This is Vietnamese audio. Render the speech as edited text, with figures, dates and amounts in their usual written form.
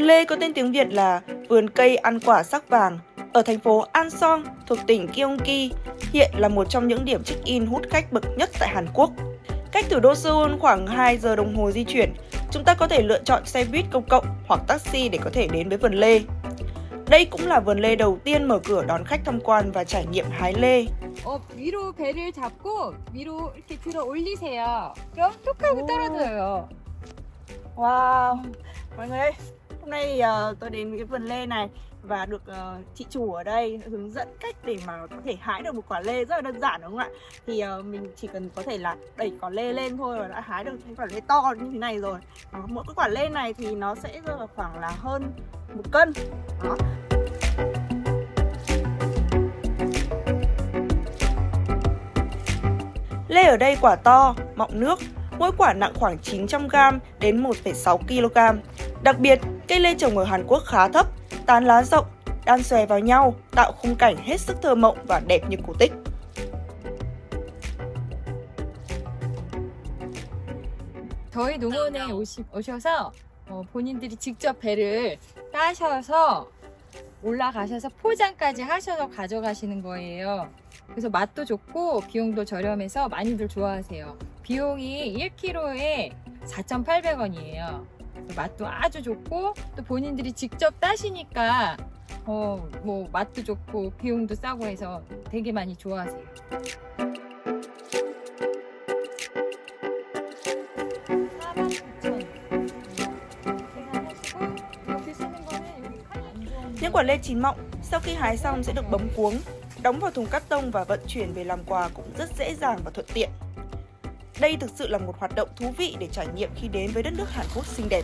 Vườn lê có tên tiếng Việt là vườn cây ăn quả sắc vàng ở thành phố Ansong thuộc tỉnh Gyeonggi, hiện là một trong những điểm check-in hút khách bậc nhất tại Hàn Quốc. Cách thủ đô Seoul khoảng 2 giờ đồng hồ di chuyển, chúng ta có thể lựa chọn xe buýt công cộng hoặc taxi để có thể đến với vườn lê. Đây cũng là vườn lê đầu tiên mở cửa đón khách tham quan và trải nghiệm hái lê. 위로 배를 잡고 위로 이렇게 들어 올리세요. 그럼 툭 하고 떨어져요. Wow, mọi người ơi, hôm nay thì tôi đến với cái vườn lê này và được chị chủ ở đây hướng dẫn cách để mà có thể hái được một quả lê rất là đơn giản, đúng không ạ? Thì mình chỉ cần có thể là đẩy quả lê lên thôi và đã hái được cái quả lê to như thế này rồi. Mỗi cái quả lê này thì nó sẽ rơi vào khoảng là hơn 1 cân. Đó. Lê ở đây quả to, mọng nước, mỗi quả nặng khoảng 900g đến 1,6kg. Đặc biệt, cây lê trồng ở Hàn Quốc khá thấp, tán lá rộng, đan xòe vào nhau, tạo khung cảnh hết sức thơ mộng và đẹp như cổ tích. 저희 농원에 오셔서 본인들이 직접 배를 따셔서 올라가셔서 포장까지 하셔서 가져가시는 거예요. 그래서 맛도 좋고 비용도 저렴해서 많이들 좋아하세요. 비용이 1kg에 4,800원이에요. 맛도 아주 좋고 또 본인들이 직접 따시니까 뭐 맛도 좋고 비용도 싸고 해서 되게 많이 좋아하세요. Những quả lê chín mọng sau khi hái xong sẽ được bấm cuống, đóng vào thùng cắt tông và vận chuyển về làm quà cũng rất dễ dàng và thuận tiện. Đây thực sự là một hoạt động thú vị để trải nghiệm khi đến với đất nước Hàn Quốc xinh đẹp.